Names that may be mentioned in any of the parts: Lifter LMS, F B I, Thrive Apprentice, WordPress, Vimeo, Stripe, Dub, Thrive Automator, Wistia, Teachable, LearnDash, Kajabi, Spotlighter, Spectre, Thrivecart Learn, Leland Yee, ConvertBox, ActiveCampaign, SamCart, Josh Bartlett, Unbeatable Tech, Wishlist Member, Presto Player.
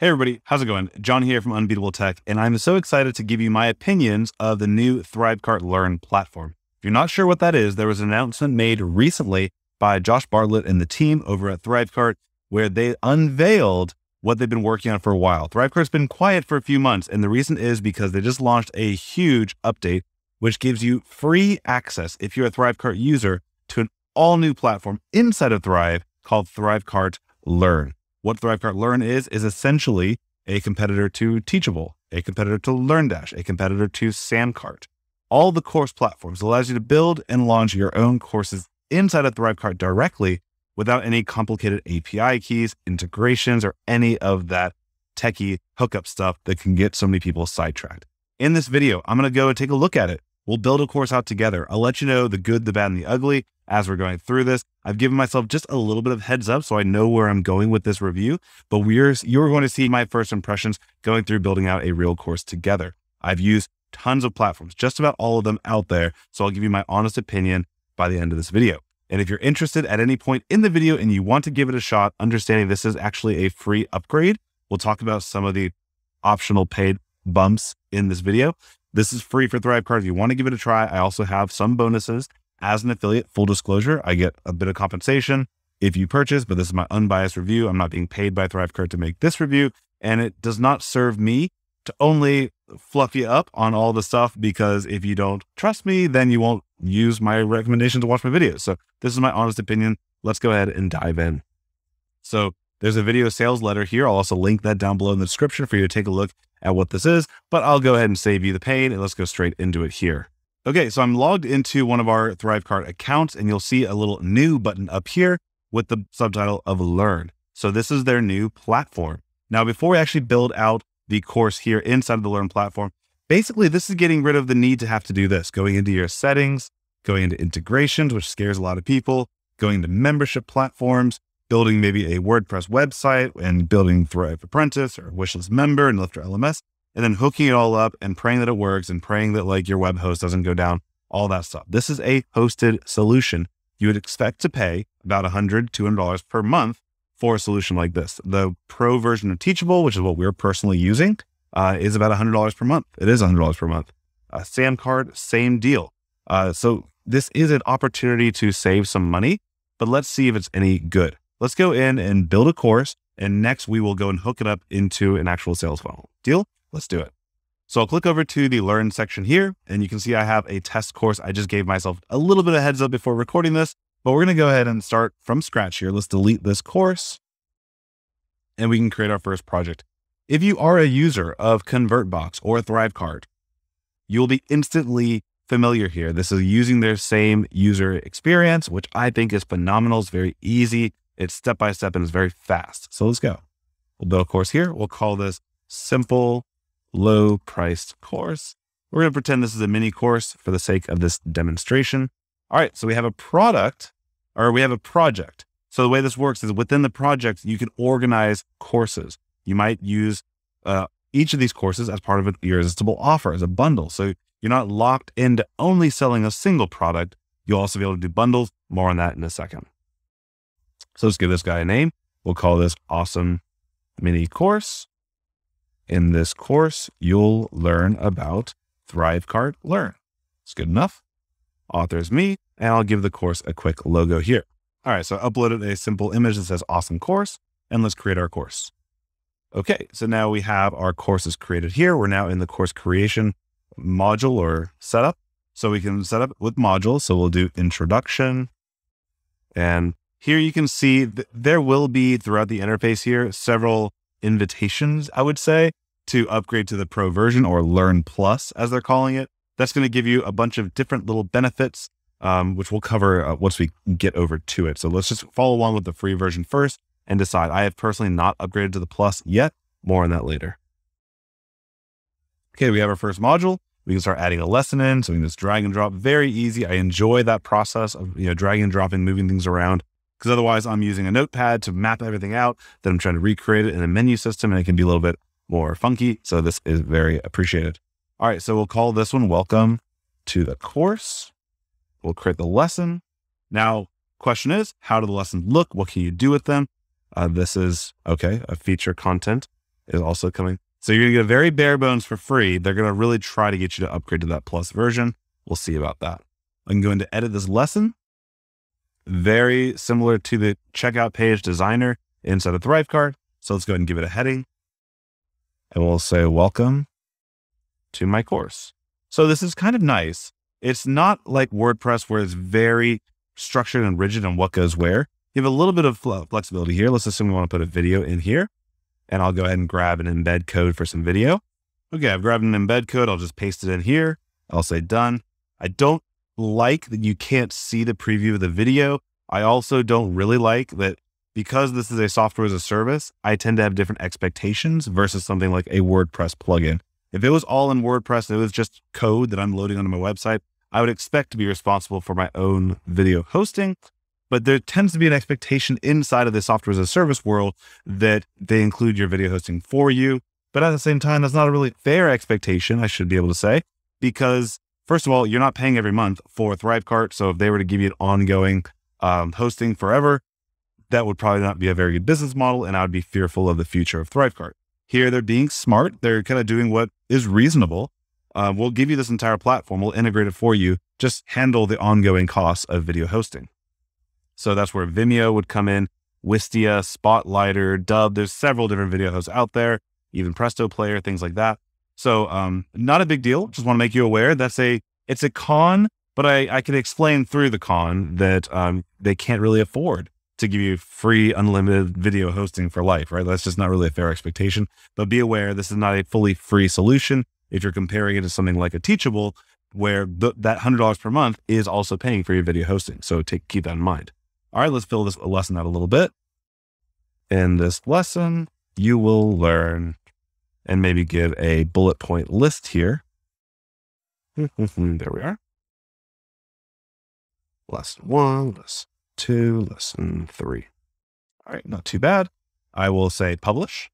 Hey everybody, how's it going? John here from Unbeatable Tech, and I'm so excited to give you my opinions of the new Thrivecart Learn platform. If you're not sure what that is, there was an announcement made recently by Josh Bartlett and the team over at Thrivecart, where they unveiled what they've been working on for a while. Thrivecart's been quiet for a few months, and the reason is because they just launched a huge update, which gives you free access, if you're a Thrivecart user, to an all-new platform inside of Thrive called Thrivecart Learn. What Thrivecart Learn is essentially a competitor to Teachable, a competitor to LearnDash, a competitor to SamCart. All the course platforms allows you to build and launch your own courses inside of Thrivecart directly without any complicated API keys, integrations, or any of that techie hookup stuff that can get so many people sidetracked. In this video, I'm going to go and take a look at it. We'll build a course out together. I'll let you know the good, the bad, and the ugly as we're going through this. I've given myself just a little bit of heads up so I know where I'm going with this review, but you're going to see my first impressions going through building out a real course together. I've used tons of platforms, just about all of them out there, so I'll give you my honest opinion by the end of this video. And if you're interested at any point in the video and you want to give it a shot, understanding this is actually a free upgrade, we'll talk about some of the optional paid bumps in this video. This is free for Thrivecart. If you want to give it a try, I also have some bonuses as an affiliate. Full disclosure, I get a bit of compensation if you purchase, but this is my unbiased review. I'm not being paid by Thrivecart to make this review, and it does not serve me to only fluff you up on all the stuff, because if you don't trust me, then you won't use my recommendation to watch my videos. So this is my honest opinion. Let's go ahead and dive in. So there's a video sales letter here. I'll also link that down below in the description for you to take a look at what this is, but I'll go ahead and save you the pain and let's go straight into it here. Okay, so I'm logged into one of our Thrivecart accounts, and you'll see a little new button up here with the subtitle of Learn. So this is their new platform. Now, before we actually build out the course here inside of the Learn platform, basically this is getting rid of the need to have to do this, going into your settings, going into integrations, which scares a lot of people, going into membership platforms, building maybe a WordPress website and building Thrive Apprentice or Wishlist Member and Lifter LMS, and then hooking it all up and praying that it works and praying that like your web host doesn't go down, all that stuff. This is a hosted solution. You would expect to pay about $100, $200 per month for a solution like this. The pro version of Teachable, which is what we're personally using, is about $100 per month. It is $100 per month. SamCart, same deal. So this is an opportunity to save some money, but let's see if it's any good. Let's go in and build a course, and next we will go and hook it up into an actual sales funnel. Deal? Let's do it. So I'll click over to the Learn section here, and you can see I have a test course. I just gave myself a little bit of heads up before recording this, but we're going to go ahead and start from scratch here. Let's delete this course, and we can create our first project. If you are a user of ConvertBox or Thrivecart, you'll be instantly familiar here. This is using their same user experience, which I think is phenomenal. It's very easy. It's step-by-step and it's very fast. So let's go. We'll build a course here. We'll call this simple, low-priced course. We're going to pretend this is a mini course for the sake of this demonstration. All right, so we have a product, or we have a project. So the way this works is within the project, you can organize courses. You might use each of these courses as part of an irresistible offer, as a bundle. So you're not locked into only selling a single product. You'll also be able to do bundles. More on that in a second. So let's give this guy a name. We'll call this awesome mini course. In this course, you'll learn about Thrivecart Learn. It's good enough. Author is me, and I'll give the course a quick logo here. All right, so I uploaded a simple image that says awesome course, and let's create our course. Okay, so now we have our courses created here. We're now in the course creation module or setup. So we can set up with modules. So we'll do introduction, and here you can see there will be throughout the interface here, several invitations, I would say, to upgrade to the pro version or Learn Plus, as they're calling it. That's going to give you a bunch of different little benefits, which we'll cover once we get over to it. So let's just follow along with the free version first and decide. I have personally not upgraded to the Plus yet. More on that later. Okay, we have our first module. We can start adding a lesson in. So we can just drag and drop. Very easy. I enjoy that process of dragging and dropping, moving things around. Because otherwise I'm using a notepad to map everything out, then I'm trying to recreate it in a menu system, and it can be a little bit more funky. So this is very appreciated. All right, so we'll call this one Welcome to the Course. We'll create the lesson. Now, question is, how do the lessons look? What can you do with them? This is, okay, a feature content is also coming. So you're going to get very bare bones for free. They're going to really try to get you to upgrade to that plus version. We'll see about that. I can go into edit this lesson. Very similar to the checkout page designer inside of Thrivecart. So let's go ahead and give it a heading. And we'll say, welcome to my course. So this is kind of nice. It's not like WordPress where it's very structured and rigid on what goes where. You have a little bit of flexibility here. Let's assume we want to put a video in here. And I'll go ahead and grab an embed code for some video. Okay, I've grabbed an embed code. I'll just paste it in here. I'll say done. I don't like that you can't see the preview of the video. I also don't really like that because this is a software as a service, I tend to have different expectations versus something like a WordPress plugin. If it was all in WordPress and it was just code that I'm loading onto my website, I would expect to be responsible for my own video hosting. But there tends to be an expectation inside of the software as a service world that they include your video hosting for you. But at the same time, that's not a really fair expectation, I should be able to say, because first of all, you're not paying every month for Thrivecart. So if they were to give you an ongoing hosting forever, that would probably not be a very good business model. And I would be fearful of the future of Thrivecart. Here, they're being smart. They're kind of doing what is reasonable. We'll give you this entire platform. We'll integrate it for you. Just handle the ongoing costs of video hosting. So that's where Vimeo would come in, Wistia, Spotlighter, Dub. There's several different video hosts out there, even Presto Player, things like that. So not a big deal. Just want to make you aware. It's a con, but I can explain through the con that they can't really afford to give you free unlimited video hosting for life, right? That's just not really a fair expectation, but be aware this is not a fully free solution. If you're comparing it to something like a Teachable, where that $100 per month is also paying for your video hosting. So keep that in mind. All right, let's fill this lesson out a little bit. In this lesson, you will learn, and maybe give a bullet point list here. There we are. Lesson 1, lesson 2, lesson 3. All right, not too bad. I will say publish.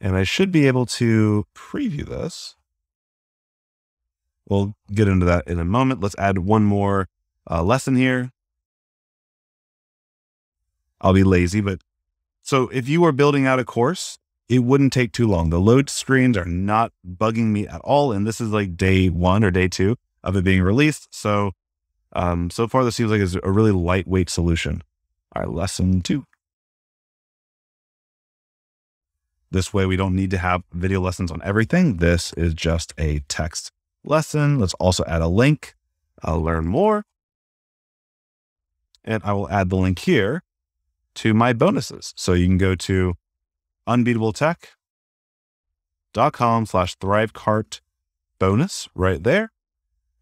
And I should be able to preview this. We'll get into that in a moment. Let's add one more lesson here. I'll be lazy, but so if you are building out a course, it wouldn't take too long. The load screens are not bugging me at all. And this is like day 1 or day 2 of it being released. So, so far this seems like it's a really lightweight solution. All right, lesson 2. This way we don't need to have video lessons on everything. This is just a text lesson. Let's also add a link. I'll learn more. And I will add the link here to my bonuses. So you can go to unbeatabletech.com/Thrivecart bonus right there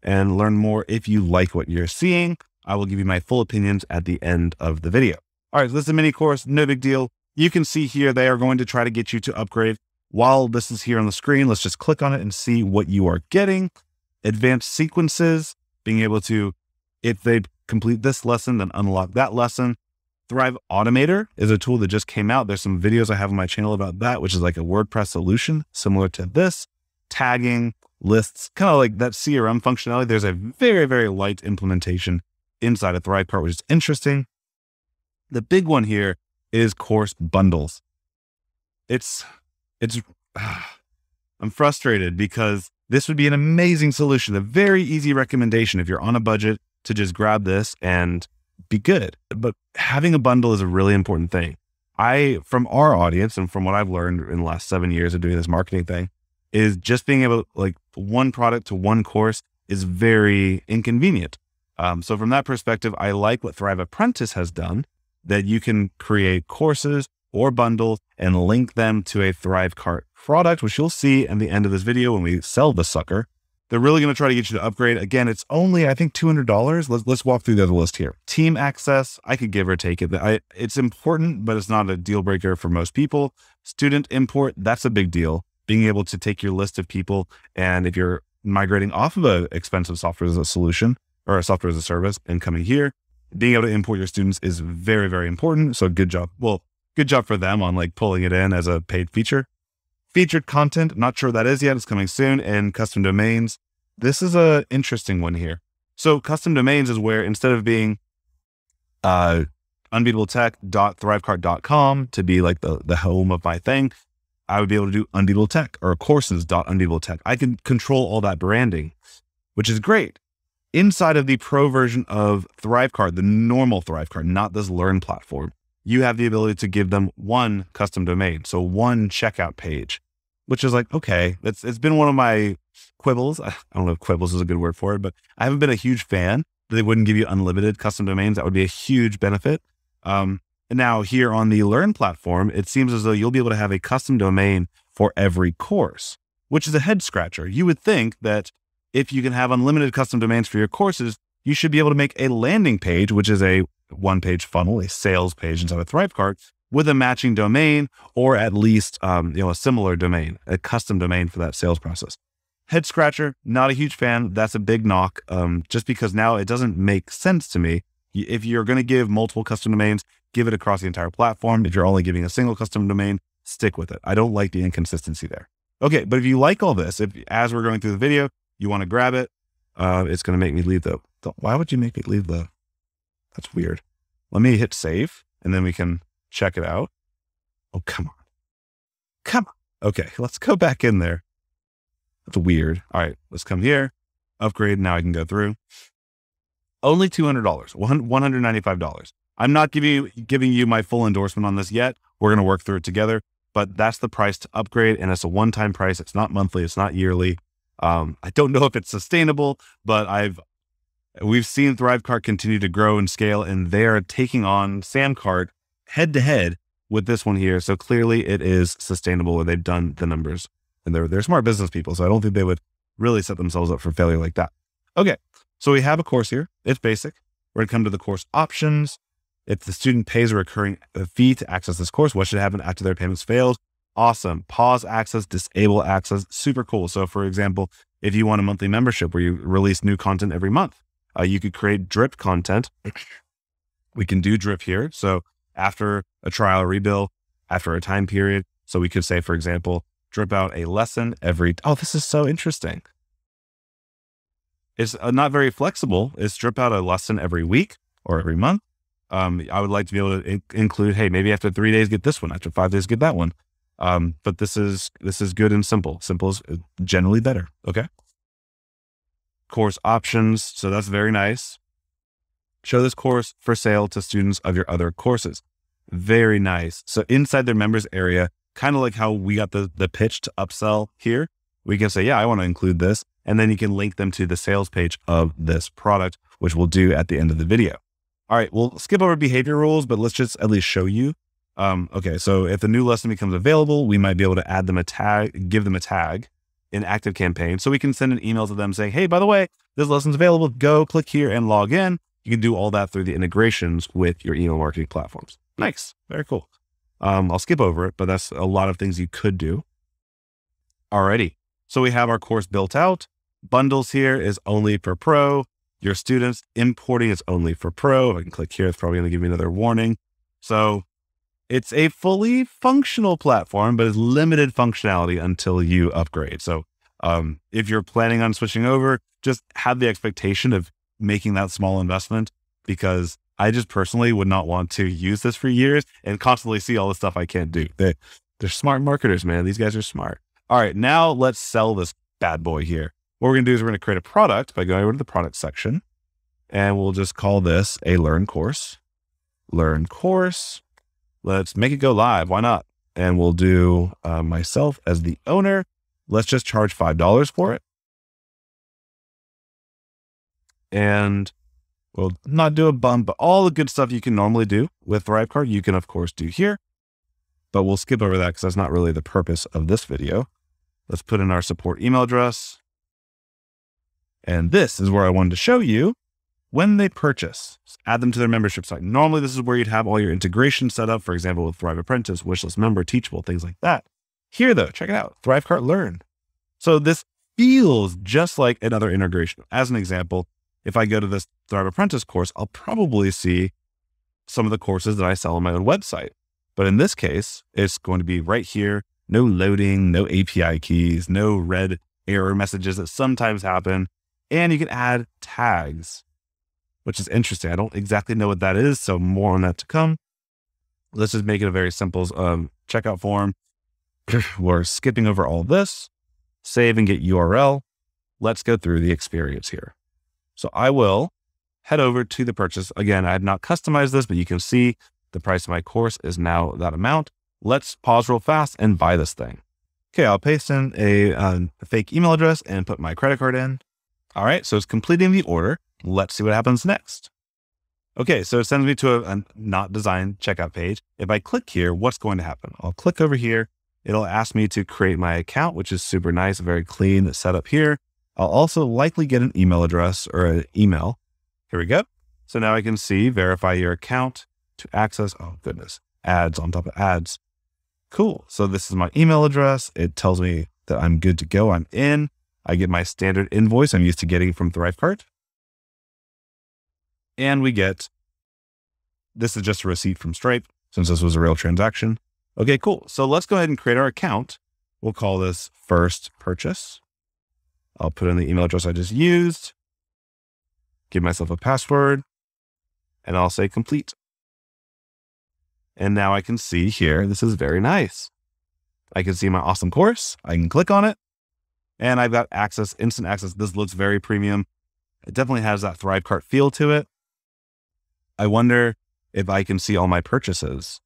and learn more if you like what you're seeing. I will give you my full opinions at the end of the video. All right, so this is a mini course, no big deal. You can see here, they are going to try to get you to upgrade. While this is here on the screen, let's just click on it and see what you are getting. Advanced sequences, being able to, if they complete this lesson, then unlock that lesson. Thrive Automator is a tool that just came out. There's some videos I have on my channel about that, which is like a WordPress solution similar to this. Tagging, lists, kind of like that CRM functionality. There's a very, very light implementation inside of Thrivecart, which is interesting. The big one here is course bundles. I'm frustrated because this would be an amazing solution, a very easy recommendation if you're on a budget to just grab this and be good. But having a bundle is a really important thing. From our audience and from what I've learned in the last 7 years of doing this marketing thing, is just being able to like one product to one course is very inconvenient. So from that perspective, I like what Thrive Apprentice has done, that you can create courses or bundles and link them to a Thrivecart product, which you'll see at the end of this video when we sell the sucker. They're really going to try to get you to upgrade. Again, it's only, I think, $200. Let's walk through the other list here. Team access, I could give or take it. It's important, but it's not a deal breaker for most people. Student import, that's a big deal. Being able to take your list of people, and if you're migrating off of an expensive software as a solution or a software as a service and coming here, being able to import your students is very, very important. So good job. Well, good job for them on like pulling it in as a paid feature. Featured content, not sure what that is yet. It's coming soon. And custom domains. This is an interesting one here. So custom domains is where instead of being unbeatabletech.thrivecart.com to be like the home of my thing, I would be able to do Unbeatable Tech or courses.unbeatabletech. I can control all that branding, which is great. Inside of the pro version of Thrivecart, the normal Thrivecart, not this Learn platform, you have the ability to give them one custom domain. So one checkout page, which is like, okay, it's been one of my quibbles. I don't know if quibbles is a good word for it, but I haven't been a huge fan that they wouldn't give you unlimited custom domains. That would be a huge benefit. And now here on the Learn platform, it seems as though you'll be able to have a custom domain for every course, which is a head scratcher. You would think that if you can have unlimited custom domains for your courses, you should be able to make a landing page, which is a one-page funnel, a sales page inside of Thrivecart with a matching domain, or at least a similar domain, a custom domain for that sales process. Head scratcher, not a huge fan. That's a big knock, just because now it doesn't make sense to me. If you're going to give multiple custom domains, give it across the entire platform. If you're only giving a single custom domain, stick with it. I don't like the inconsistency there. Okay, but if you like all this, if as we're going through the video, you want to grab it, it's going to make me leave though. Why would you make me leave though? That's weird. Let me hit save and then we can check it out. Oh, come on. Come on. Okay, let's go back in there. That's weird. All right, let's come here, upgrade. Now I can go through. Only $200, $195. I'm not giving you my full endorsement on this yet. We're going to work through it together, but that's the price to upgrade. And it's a one-time price. It's not monthly. It's not yearly. I don't know if it's sustainable, but we've seen Thrivecart continue to grow and scale, and they're taking on SamCart head to head with this one here. So clearly it is sustainable, and they've done the numbers, and they're smart business people. So I don't think they would really set themselves up for failure like that. Okay. So we have a course here. It's basic. We're going to come to the course options. If the student pays a recurring fee to access this course, what should happen after their payments failed? Awesome. Pause access, disable access. Super cool. So for example, if you want a monthly membership where you release new content every month, you could create drip content. We can do drip here. So after a trial rebill, after a time period. So we could say, for example, drip out a lesson every, oh, this is so interesting. It's not very flexible. It's drip out a lesson every week or every month. I would like to be able to include, hey, maybe after 3 days, get this one, after 5 days, get that one. But this is good and simple. Simple is generally better. Okay. Course options. So that's very nice. Show this course for sale to students of your other courses. Very nice. So inside their members area, kind of like how we got the pitch to upsell here, we can say, yeah, I want to include this. And then you can link them to the sales page of this product, which we'll do at the end of the video. All right. We'll skip over behavior rules, but let's just at least show you. Okay. So if the new lesson becomes available, we might be able to add them a tag, give them a tag in ActiveCampaign. So we can send an email to them saying, hey, by the way, this lesson's available. Go click here and log in. You can do all that through the integrations with your email marketing platforms. Nice. Very cool. I'll skip over it, but that's a lot of things you could do. Alrighty. So we have our course built out. Bundles here is only for pro. Your students importing is only for pro. I can click here. It's probably going to give me another warning. So it's a fully functional platform, but it's limited functionality until you upgrade. So if you're planning on switching over, just have the expectation of making that small investment, because I just personally would not want to use this for years and constantly see all the stuff I can't do. They're smart marketers, man. These guys are smart. All right, now let's sell this bad boy here. What we're going to do is we're going to create a product by going over to the product section, and we'll just call this a Learn course. Learn course. Let's make it go live. Why not? And we'll do myself as the owner. Let's just charge $5 for it. And we'll not do a bump, but all the good stuff you can normally do with Thrivecart, you can of course do here, but we'll skip over that because that's not really the purpose of this video. Let's put in our support email address. And this is where I wanted to show you when they purchase, add them to their membership site. Normally this is where you'd have all your integration set up, for example, with Thrive Apprentice, Wishlist Member, Teachable, things like that. Here though, check it out, Thrivecart Learn. So this feels just like another integration. As an example, if I go to this Thrive Apprentice course, I'll probably see some of the courses that I sell on my own website. But in this case, it's going to be right here, no loading, no API keys, no red error messages that sometimes happen. And you can add tags. which is interesting. I don't exactly know what that is, so more on that to come. Let's just make it a very simple checkout form. We're skipping over all this. Save and get URL. Let's go through the experience here. So I will head over to the purchase. Again, I have not customized this, but you can see the price of my course is now that amount. Let's pause real fast and buy this thing. Okay, I'll paste in a fake email address and put my credit card in. All right, so it's completing the order. Let's see what happens next. Okay, so it sends me to a not designed checkout page. If I click here, what's going to happen? I'll click over here. It'll ask me to create my account, which is super nice, very clean setup here. I'll also likely get an email address or an email. Here we go. So now I can see verify your account to access. Oh, goodness. Ads on top of ads. Cool. So this is my email address. It tells me that I'm good to go. I'm in. I get my standard invoice I'm used to getting from Thrivecart. And we get, this is just a receipt from Stripe since this was a real transaction. Okay, cool. So let's go ahead and create our account. We'll call this first purchase. I'll put in the email address I just used, give myself a password, and I'll say complete. And now I can see here, this is very nice. I can see my awesome course. I can click on it and I've got access, instant access. This looks very premium. It definitely has that Thrivecart feel to it. I wonder if I can see all my purchases.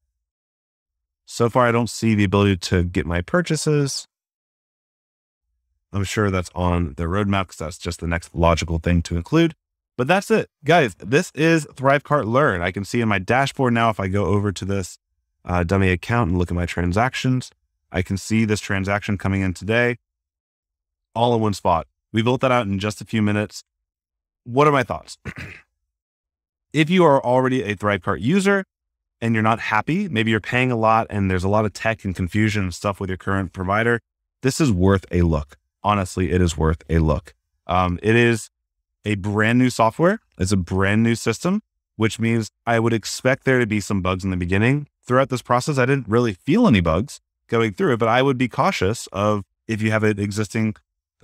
So far, I don't see the ability to get my purchases. I'm sure that's on the roadmap because that's just the next logical thing to include. But that's it, guys. This is Thrivecart Learn. I can see in my dashboard now, if I go over to this dummy account and look at my transactions, I can see this transaction coming in today, all in one spot. We built that out in just a few minutes. What are my thoughts? If you are already a Thrivecart user and you're not happy, maybe you're paying a lot and there's a lot of tech and confusion and stuff with your current provider, this is worth a look. Honestly, it is worth a look. It is a brand new software. It's a brand new system, which means I would expect there to be some bugs in the beginning. Throughout this process, I didn't really feel any bugs going through it, but I would be cautious of if you have an existing,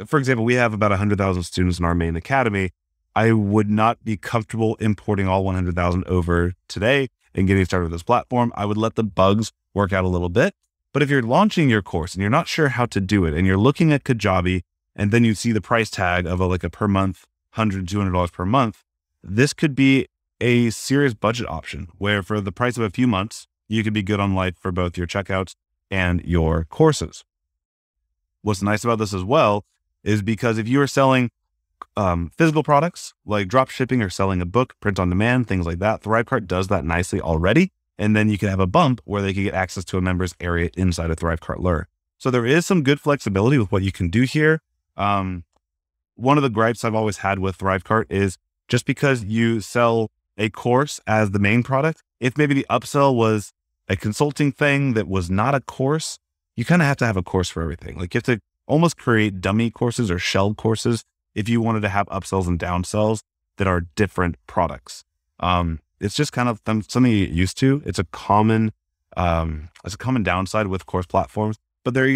for example, we have about 100,000 students in our main academy. I would not be comfortable importing all 100,000 over today and getting started with this platform. I would let the bugs work out a little bit. But if you're launching your course and you're not sure how to do it and you're looking at Kajabi and then you see the price tag of like a per month, $100, $200 per month, this could be a serious budget option where for the price of a few months, you could be good on life for both your checkouts and your courses. What's nice about this as well is because if you are selling physical products like drop shipping or selling a book, print on demand, things like that, Thrivecart does that nicely already. And then you can have a bump where they can get access to a member's area inside of Thrivecart Learn. So there is some good flexibility with what you can do here. One of the gripes I've always had with Thrivecart is just because you sell a course as the main product, if maybe the upsell was a consulting thing that was not a course, you kind of have to have a course for everything. Like you have to almost create dummy courses or shell courses if you wanted to have upsells and downsells that are different products. It's just kind of something you get used to. It's a common downside with course platforms, but there you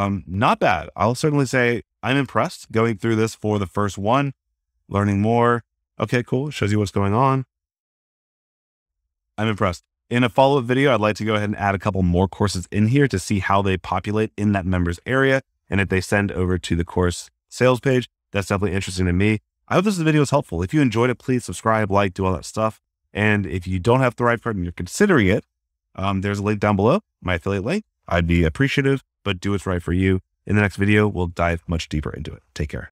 go. Not bad. I'll certainly say I'm impressed going through this for the first one, learning more. Okay, cool. Shows you what's going on. I'm impressed. In a follow-up video, I'd like to go ahead and add a couple more courses in here to see how they populate in that member's area. And if they send over to the course sales page, that's definitely interesting to me. I hope this video is helpful. If you enjoyed it, please subscribe, like, do all that stuff. And if you don't have Thrivecart and you're considering it, there's a link down below, my affiliate link. I'd be appreciative, but do what's right for you. In the next video, we'll dive much deeper into it. Take care.